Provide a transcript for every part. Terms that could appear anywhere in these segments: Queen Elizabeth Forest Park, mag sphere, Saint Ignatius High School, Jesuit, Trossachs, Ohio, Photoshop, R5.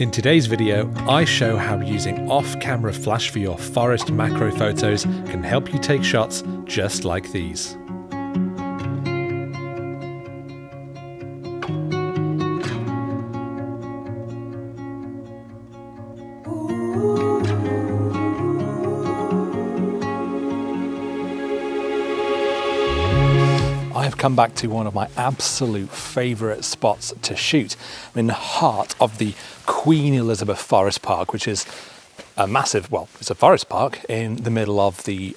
In today's video, I show how using off-camera flash for your forest macro photos can help you take shots just like these. I've come back to one of my absolute favourite spots to shoot. I'm in the heart of the Queen Elizabeth Forest Park, which is a massive, well, it's a forest park in the middle of the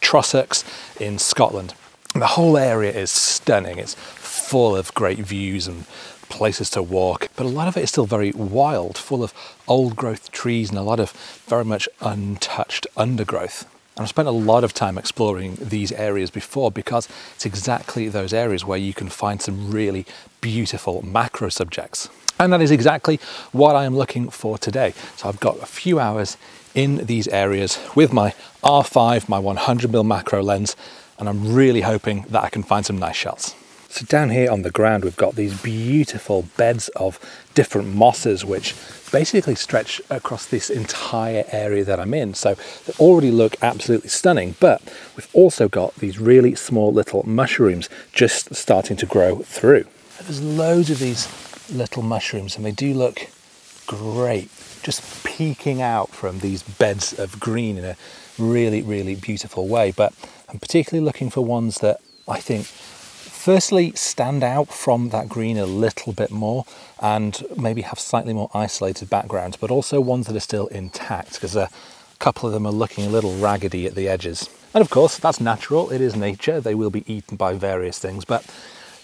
Trossachs in Scotland. And the whole area is stunning. It's full of great views and places to walk, but a lot of it is still very wild, full of old growth trees and a lot of very much untouched undergrowth. And I've spent a lot of time exploring these areas before because it's exactly those areas where you can find some really beautiful macro subjects. And that is exactly what I am looking for today. So I've got a few hours in these areas with my R5, my 100mm macro lens, and I'm really hoping that I can find some nice shots. So down here on the ground, we've got these beautiful beds of different mosses, which basically stretch across this entire area that I'm in. So they already look absolutely stunning, but we've also got these really small little mushrooms just starting to grow through. There's loads of these little mushrooms and they do look great, just peeking out from these beds of green in a really, really beautiful way. But I'm particularly looking for ones that I think firstly, stand out from that green a little bit more and maybe have slightly more isolated backgrounds, but also ones that are still intact because a couple of them are looking a little raggedy at the edges. And of course, that's natural, it is nature, they will be eaten by various things, but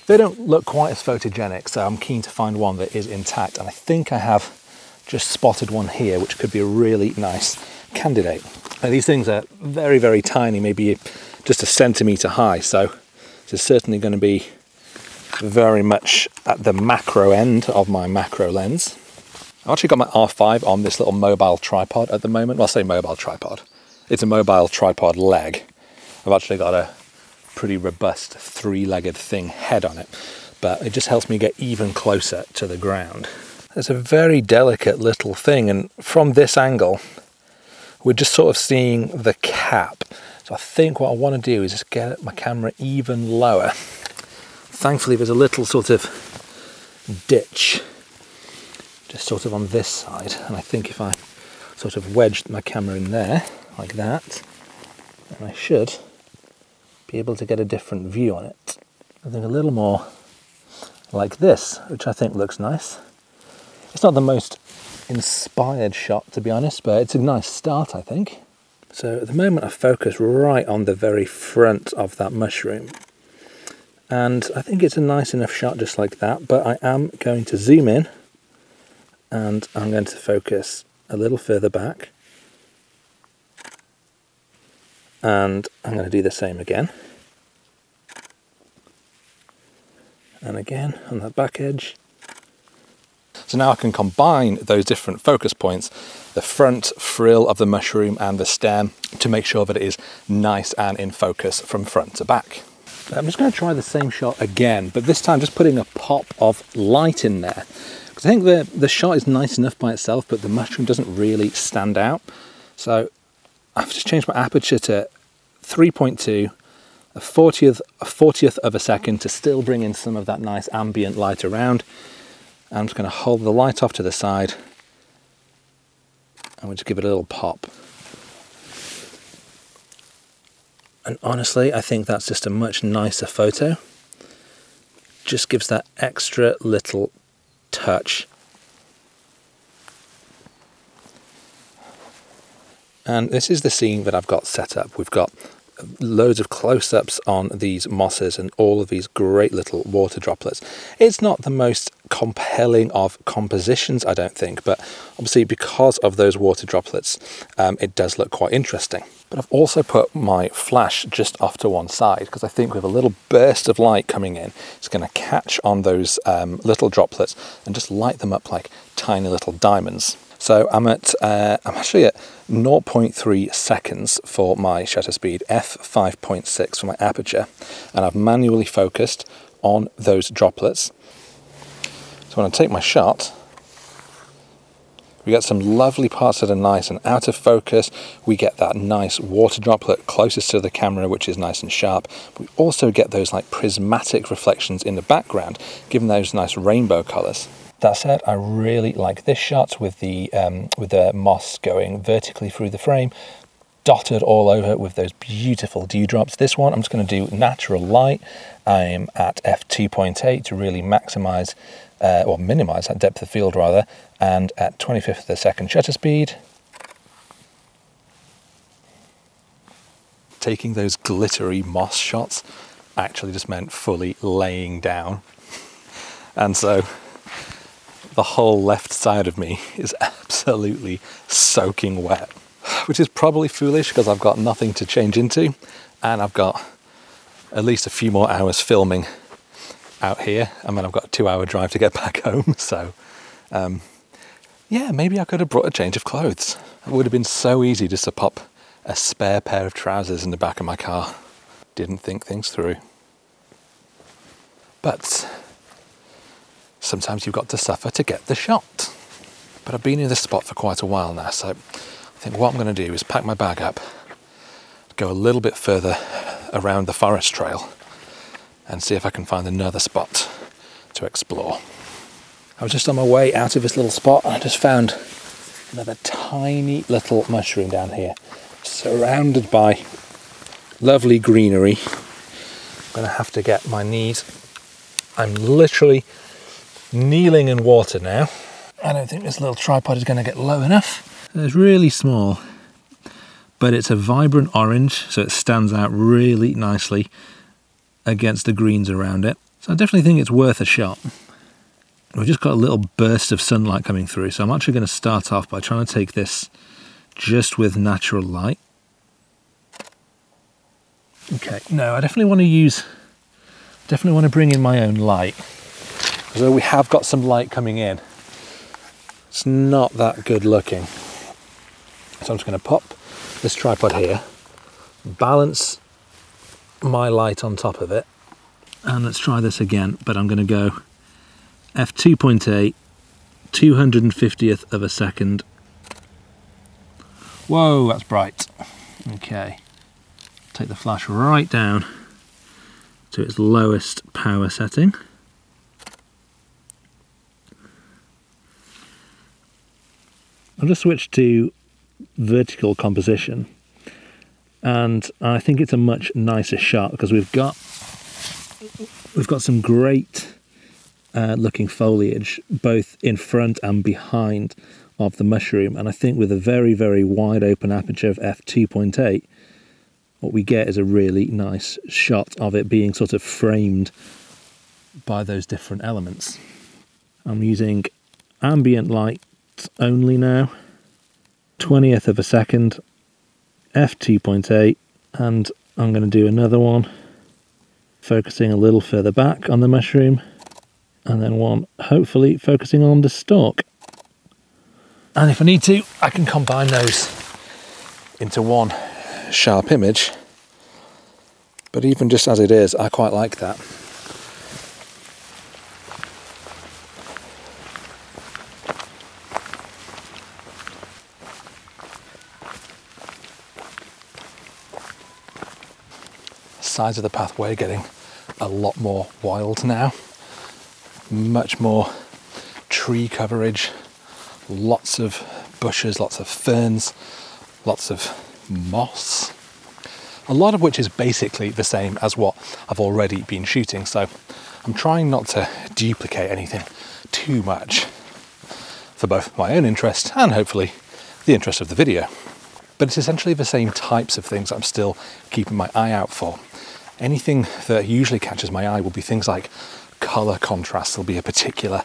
they don't look quite as photogenic, so I'm keen to find one that is intact. And I think I have just spotted one here, which could be a really nice candidate. Now, these things are very, very tiny, maybe just a centimetre high, so is certainly going to be very much at the macro end of my macro lens. I've actually got my R5 on this little mobile tripod at the moment. Well, I say mobile tripod. It's a mobile tripod leg. I've actually got a pretty robust three-legged thing head on it, but it just helps me get even closer to the ground. It's a very delicate little thing, and from this angle, we're just sort of seeing the cap. I think what I want to do is just get my camera even lower. Thankfully, there's a little sort of ditch just sort of on this side. And I think if I sort of wedged my camera in there like that, then I should be able to get a different view on it. I think a little more like this, which I think looks nice. It's not the most inspired shot, to be honest, but it's a nice start, I think. So at the moment I focus right on the very front of that mushroom. And I think it's a nice enough shot just like that, but I am going to zoom in and I'm going to focus a little further back. And I'm going to do the same again. And again on that back edge. So now I can combine those different focus points, the front frill of the mushroom and the stem, to make sure that it is nice and in focus from front to back. I'm just going to try the same shot again, but this time just putting a pop of light in there. Because I think the shot is nice enough by itself, but the mushroom doesn't really stand out. So I've just changed my aperture to 3.2, a 40th of a second to still bring in some of that nice ambient light around. I'm just going to hold the light off to the side and we'll just give it a little pop. And honestly, I think that's just a much nicer photo. Just gives that extra little touch. And this is the scene that I've got set up. We've got loads of close-ups on these mosses and all of these great little water droplets. It's not the most compelling of compositions, I don't think, but obviously because of those water droplets, it does look quite interesting. But I've also put my flash just off to one side because I think with a little burst of light coming in, it's going to catch on those little droplets and just light them up like tiny little diamonds. So I'm actually at 0.3 seconds for my shutter speed, f/5.6 for my aperture, and I've manually focused on those droplets. So when I take my shot, We get some lovely parts that are nice and out of focus. We get that nice water droplet closest to the camera, which is nice and sharp. We also get those like prismatic reflections in the background, giving those nice rainbow colors. That said, I really like this shot with the moss going vertically through the frame, dotted all over with those beautiful dewdrops. This one, I'm just going to do natural light. I'm at f2.8 to really maximize or minimize that depth of field rather, and at 25th of the second shutter speed. Taking those glittery moss shots actually just meant fully laying down. And so the whole left side of me is absolutely soaking wet, which is probably foolish because I've got nothing to change into and I've got at least a few more hours filming out here, and then I've got a 2-hour drive to get back home. So yeah, maybe I could have brought a change of clothes. It would have been so easy just to pop a spare pair of trousers in the back of my car. Didn't think things through. But sometimes you've got to suffer to get the shot. But I've been in this spot for quite a while now, so I think what I'm going to do is pack my bag up, go a little bit further around the forest trail and see if I can find another spot to explore. I was just on my way out of this little spot and I just found another tiny little mushroom down here, surrounded by lovely greenery. I'm going to have to get my knees. I'm literally kneeling in water now. I don't think this little tripod is going to get low enough. It's really small, but it's a vibrant orange, so it stands out really nicely against the greens around it. So I definitely think it's worth a shot. We've just got a little burst of sunlight coming through, so I'm actually going to start off by trying to take this just with natural light. Okay, no, I definitely want to use, definitely want to bring in my own light. So we have got some light coming in. It's not that good looking. So I'm just going to pop this tripod here, balance my light on top of it, and let's try this again, but I'm going to go f2.8, 250th of a second. Whoa, that's bright. Okay, take the flash right down to its lowest power setting. I'll just switch to vertical composition, and I think it's a much nicer shot because we've got some great looking foliage both in front and behind of the mushroom, and I think with a very, very wide open aperture of f2.8 what we get is a really nice shot of it being sort of framed by those different elements. I'm using ambient light only now, 20th of a second, f2.8, and I'm going to do another one focusing a little further back on the mushroom, and then one hopefully focusing on the stalk. And if I need to, I can combine those into one sharp image, but even just as it is, I quite like that. Sides of the pathway getting a lot more wild now, much more tree coverage, lots of bushes, lots of ferns, lots of moss, a lot of which is basically the same as what I've already been shooting, so I'm trying not to duplicate anything too much for both my own interest and hopefully the interest of the video. But it's essentially the same types of things I'm still keeping my eye out for. Anything that usually catches my eye will be things like color contrast. There'll be a particular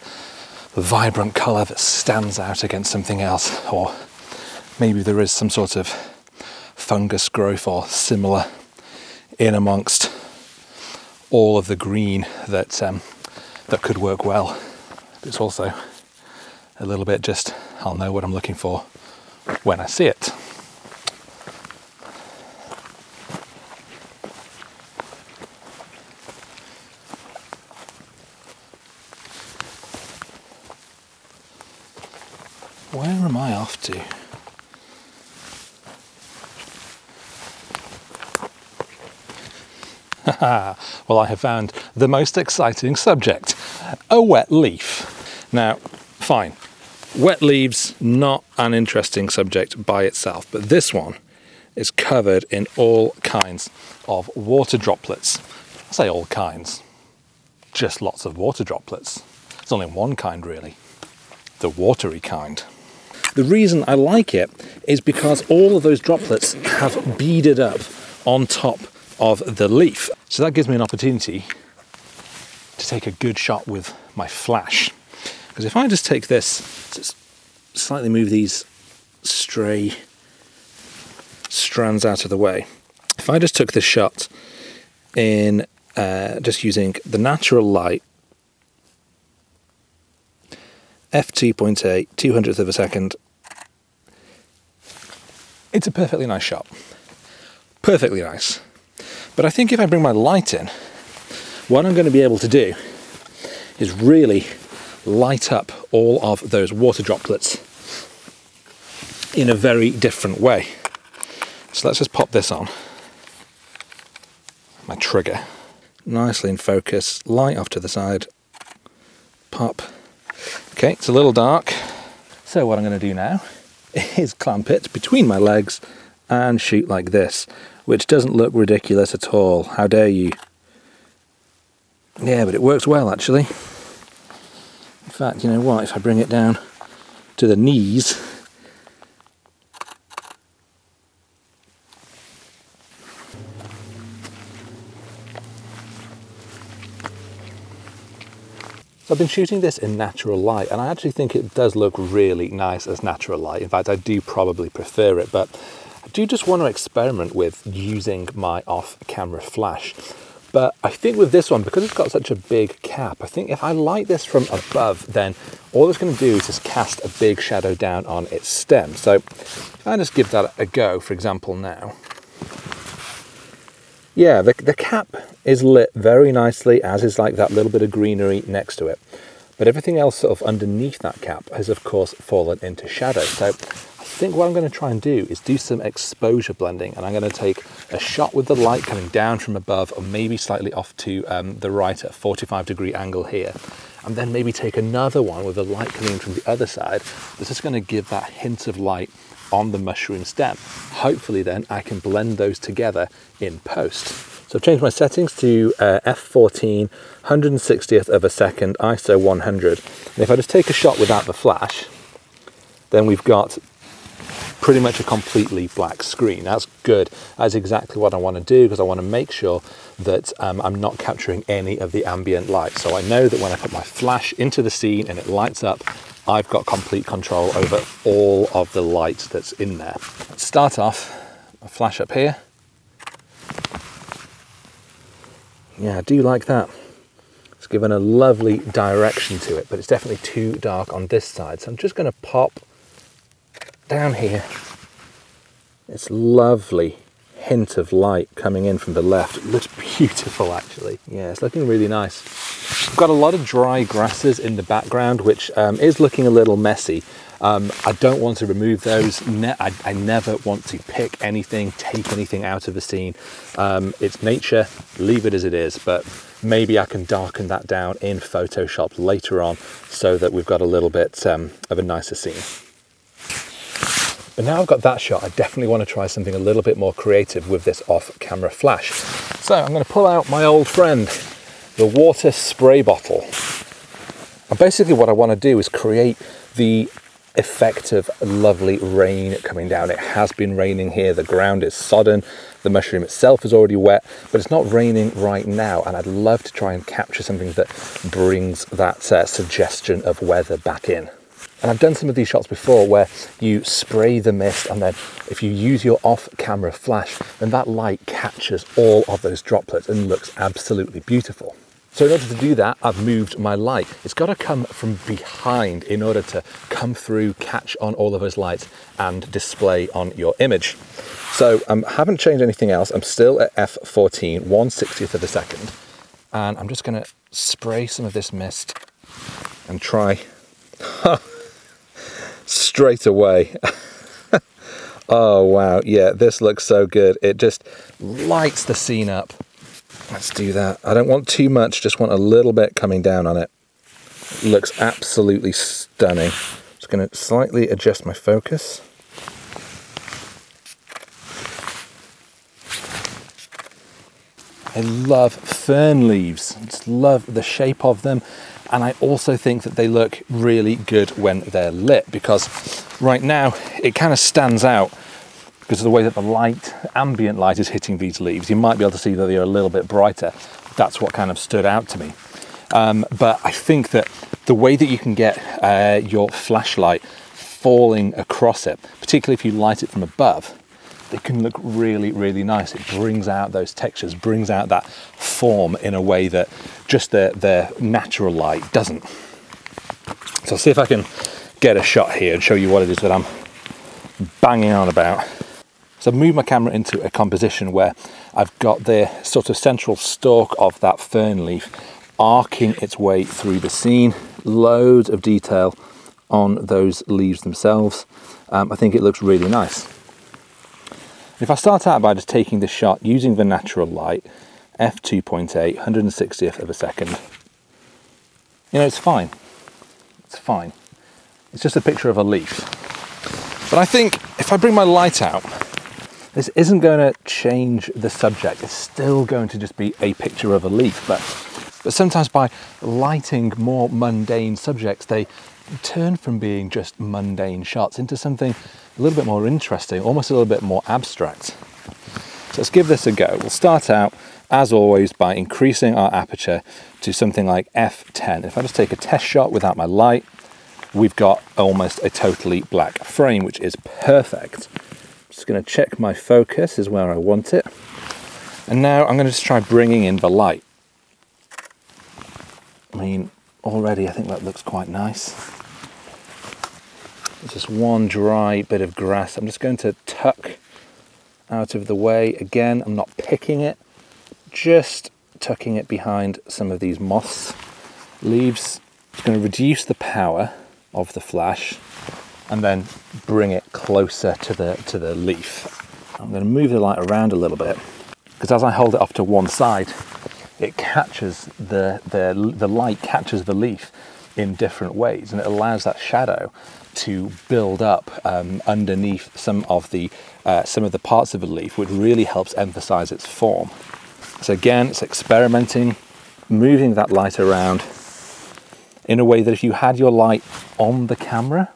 vibrant color that stands out against something else, or maybe there is some sort of fungus growth or similar in amongst all of the green that that could work well. But it's also a little bit just, I'll know what I'm looking for when I see it. Where am I off to? Well, I have found the most exciting subject, a wet leaf. Now, fine, wet leaves, not an interesting subject by itself, but this one is covered in all kinds of water droplets. I say all kinds, just lots of water droplets. It's only one kind really, the watery kind. The reason I like it is because all of those droplets have beaded up on top of the leaf. So that gives me an opportunity to take a good shot with my flash. Because if I just take this, just slightly move these stray strands out of the way. If I just took this shot in just using the natural light, f2.8, 200th of a second, it's a perfectly nice shot. Perfectly nice. But I think if I bring my light in, what I'm going to be able to do is really light up all of those water droplets in a very different way. So let's just pop this on, my trigger, nicely in focus, light off to the side, pop. Okay, it's a little dark. So what I'm going to do now is clamp it between my legs and shoot like this, which doesn't look ridiculous at all. How dare you? Yeah, but it works well actually. In fact, you know what, if I bring it down to the knees, so I've been shooting this in natural light, and I actually think it does look really nice as natural light. In fact, I do probably prefer it, but I do just want to experiment with using my off-camera flash. But I think with this one, because it's got such a big cap, I think if I light this from above, then all it's going to do is just cast a big shadow down on its stem. So if I just give that a go, for example, now. Yeah, the cap is lit very nicely, as is like that little bit of greenery next to it. But everything else sort of underneath that cap has, of course, fallen into shadow. So I think what I'm going to try and do is do some exposure blending, and I'm going to take a shot with the light coming down from above, or maybe slightly off to the right at a 45-degree angle here, and then maybe take another one with the light coming from the other side. This is going to give that hint of light on the mushroom stem. Hopefully then I can blend those together in post. So I've changed my settings to f14, 160th of a second, ISO 100, and if I just take a shot without the flash, then we've got pretty much a completely black screen. That's good. That's exactly what I want to do, because I want to make sure that I'm not capturing any of the ambient light. So I know that when I put my flash into the scene and it lights up, I've got complete control over all of the light that's in there. Start off, I'll flash up here. Yeah, I do like that. It's given a lovely direction to it, but it's definitely too dark on this side. So I'm just going to pop down here, this lovely hint of light coming in from the left. It looks beautiful actually. Yeah, it's looking really nice. I've got a lot of dry grasses in the background, which is looking a little messy. I don't want to remove those. I never want to pick anything, take anything out of the scene. It's nature, leave it as it is, but maybe I can darken that down in Photoshop later on so that we've got a little bit of a nicer scene. But now I've got that shot, I definitely want to try something a little bit more creative with this off-camera flash. So I'm going to pull out my old friend, the water spray bottle. And basically what I want to do is create the effect of lovely rain coming down. It has been raining here, the ground is sodden, the mushroom itself is already wet, but it's not raining right now, and I'd love to try and capture something that brings that suggestion of weather back in. And I've done some of these shots before where you spray the mist, and then if you use your off-camera flash, then that light catches all of those droplets and looks absolutely beautiful. So in order to do that, I've moved my light. It's got to come from behind in order to come through, catch on all of those lights and display on your image. So I haven't changed anything else. I'm still at f14, 160th of a second. And I'm just going to spray some of this mist and try... straight away. Oh wow, yeah, this looks so good. It just lights the scene up. Let's do that. I don't want too much, just want a little bit coming down on it. It looks absolutely stunning. Just gonna slightly adjust my focus. I love fern leaves. I just love the shape of them. And I also think that they look really good when they're lit, because right now it kind of stands out because of the way that the light, ambient light, is hitting these leaves. You might be able to see that they are a little bit brighter. That's what kind of stood out to me. But I think that the way that you can get your flashlight falling across it, particularly if you light it from above, it can look really, really nice. It brings out those textures, brings out that form in a way that just the natural light doesn't. So I'll see if I can get a shot here and show you what it is that I'm banging on about. So I've moved my camera into a composition where I've got the sort of central stalk of that fern leaf arcing its way through the scene. Loads of detail on those leaves themselves. I think it looks really nice. If I start out by just taking this shot using the natural light, f2.8, 160th of a second, you know, it's fine. It's fine. It's just a picture of a leaf. But I think if I bring my light out, this isn't going to change the subject. It's still going to just be a picture of a leaf. But sometimes by lighting more mundane subjects, they turn from being just mundane shots into something a little bit more interesting, almost a little bit more abstract. So let's give this a go. We'll start out, as always, by increasing our aperture to something like f10. If I just take a test shot without my light, we've got almost a totally black frame, which is perfect. I'm just going to check my focus is where I want it. And now I'm going to just try bringing in the light. I mean, already I think that looks quite nice. Just one dry bit of grass. I'm just going to tuck out of the way. Again, I'm not picking it, just tucking it behind some of these moss leaves. It's going to reduce the power of the flash and then bring it closer to the leaf. I'm going to move the light around a little bit because as I hold it off to one side, it catches the light catches the leaf in different ways, and it allows that shadow to build up underneath some of the parts of a leaf, which really helps emphasize its form. So again, it's experimenting, moving that light around in a way that if you had your light on the camera,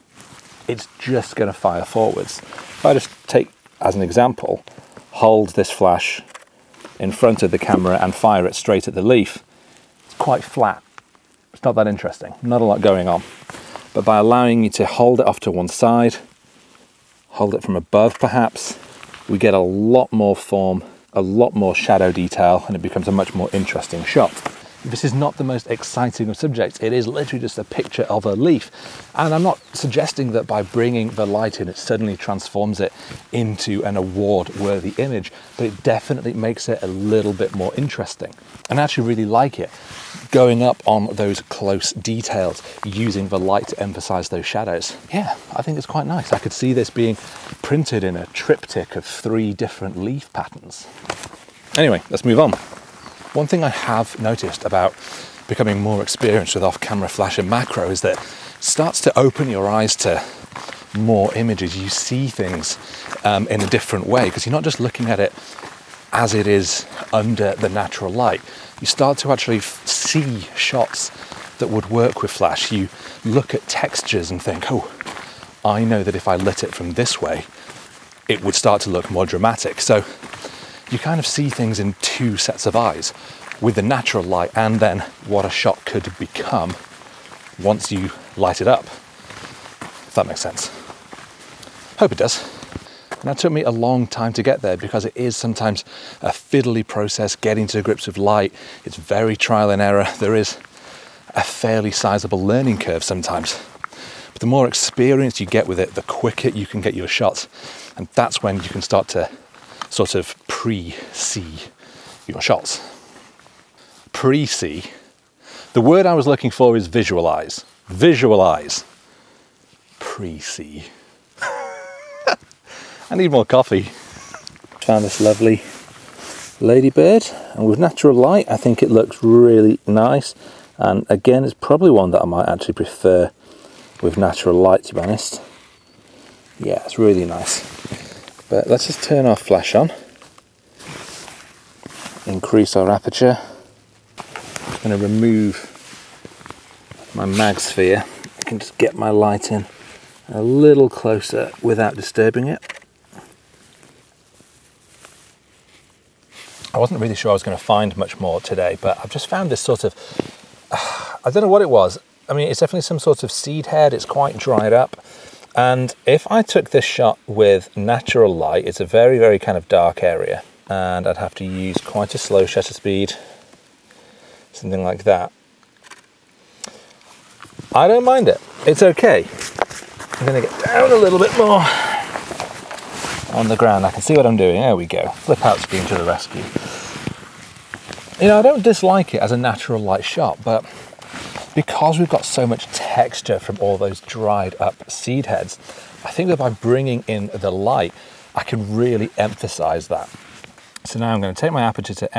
it's just going to fire forwards. If I just take as an example, hold this flash in front of the camera and fire it straight at the leaf, it's quite flat. It's not that interesting, not a lot going on. But by allowing you to hold it off to one side, hold it from above perhaps, we get a lot more form, a lot more shadow detail, and it becomes a much more interesting shot. This is not the most exciting of subjects. It is literally just a picture of a leaf. And I'm not suggesting that by bringing the light in, it suddenly transforms it into an award-worthy image, but it definitely makes it a little bit more interesting. And I actually really like it, going up on those close details, using the light to emphasize those shadows. Yeah, I think it's quite nice. I could see this being printed in a triptych of 3 different leaf patterns. Anyway, let's move on. One thing I have noticed about becoming more experienced with off-camera flash and macro is that it starts to open your eyes to more images. You see things in a different way because you're not just looking at it as it is under the natural light. You start to actually see shots that would work with flash. You look at textures and think, oh, I know that if I lit it from this way, it would start to look more dramatic. So you kind of see things in 2 sets of eyes, with the natural light and then what a shot could become once you light it up, if that makes sense. Hope it does. And that took me a long time to get there because it is sometimes a fiddly process getting to grips with light. It's very trial and error. There is a fairly sizable learning curve sometimes. But the more experience you get with it, the quicker you can get your shots. And that's when you can start to sort of pre-see your shots. Pre-see. The word I was looking for is visualize. Visualize. creasy. I need more coffee. Found this lovely ladybird, and with natural light I think it looks really nice, and again it's probably one that I might actually prefer with natural light, to be honest. Yeah, it's really nice. But let's just turn our flash on, increase our aperture. I'm going to remove my mag sphere. I can just get my light in a little closer without disturbing it. I wasn't really sure I was going to find much more today, but I've just found this sort of, I don't know what it was. I mean, it's definitely some sort of seed head. It's quite dried up. And if I took this shot with natural light, it's a very, very kind of dark area, and I'd have to use quite a slow shutter speed, something like that. I don't mind it. It's okay. I'm going to get down a little bit more on the ground. I can see what I'm doing. There we go. Flip out screen to the rescue. You know, I don't dislike it as a natural light shot, but because we've got so much texture from all those dried up seed heads, I think that by bringing in the light, I can really emphasize that. So now I'm going to take my aperture to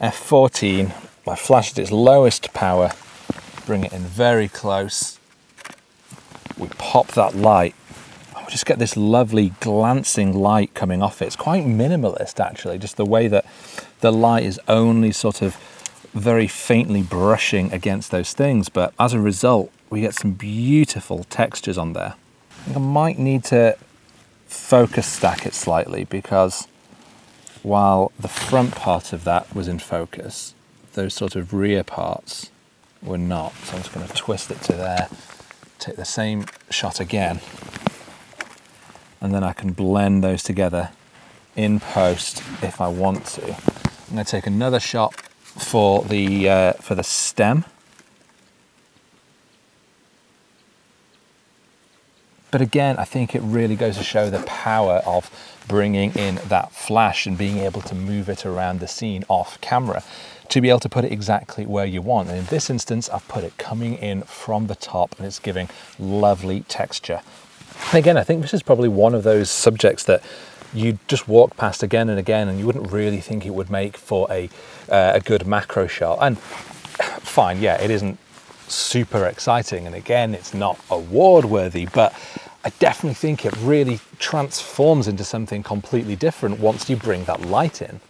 f14. My flash at its lowest power. Bring it in very close. We pop that light. And we just get this lovely glancing light coming off it. It's quite minimalist, actually, just the way that the light is only sort of very faintly brushing against those things. But as a result, we get some beautiful textures on there. I think I might need to focus stack it slightly, because while the front part of that was in focus, those sort of rear parts were not. So I'm just going to twist it to there, take the same shot again, and then I can blend those together in post if I want to. I'm going to take another shot for the stem. But again, I think it really goes to show the power of bringing in that flash and being able to move it around the scene off camera, to be able to put it exactly where you want. And in this instance, I've put it coming in from the top, and it's giving lovely texture. And again, I think this is probably one of those subjects that you just walk past again and again, and you wouldn't really think it would make for a good macro shot. And fine, yeah, it isn't super exciting, and again, it's not award worthy, but I definitely think it really transforms into something completely different once you bring that light in.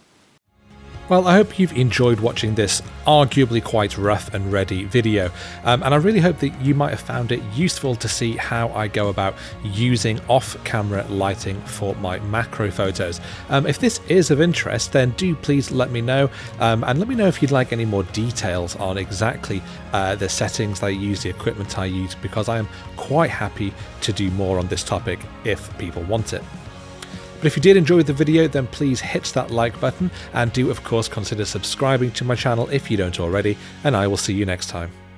Well, I hope you've enjoyed watching this arguably quite rough and ready video, and I really hope that you might have found it useful to see how I go about using off-camera lighting for my macro photos. If this is of interest, then do please let me know, and let me know if you'd like any more details on exactly the settings I use, the equipment I use, because I am quite happy to do more on this topic if people want it. But if you did enjoy the video, then please hit that like button, and do of course consider subscribing to my channel if you don't already, and I will see you next time.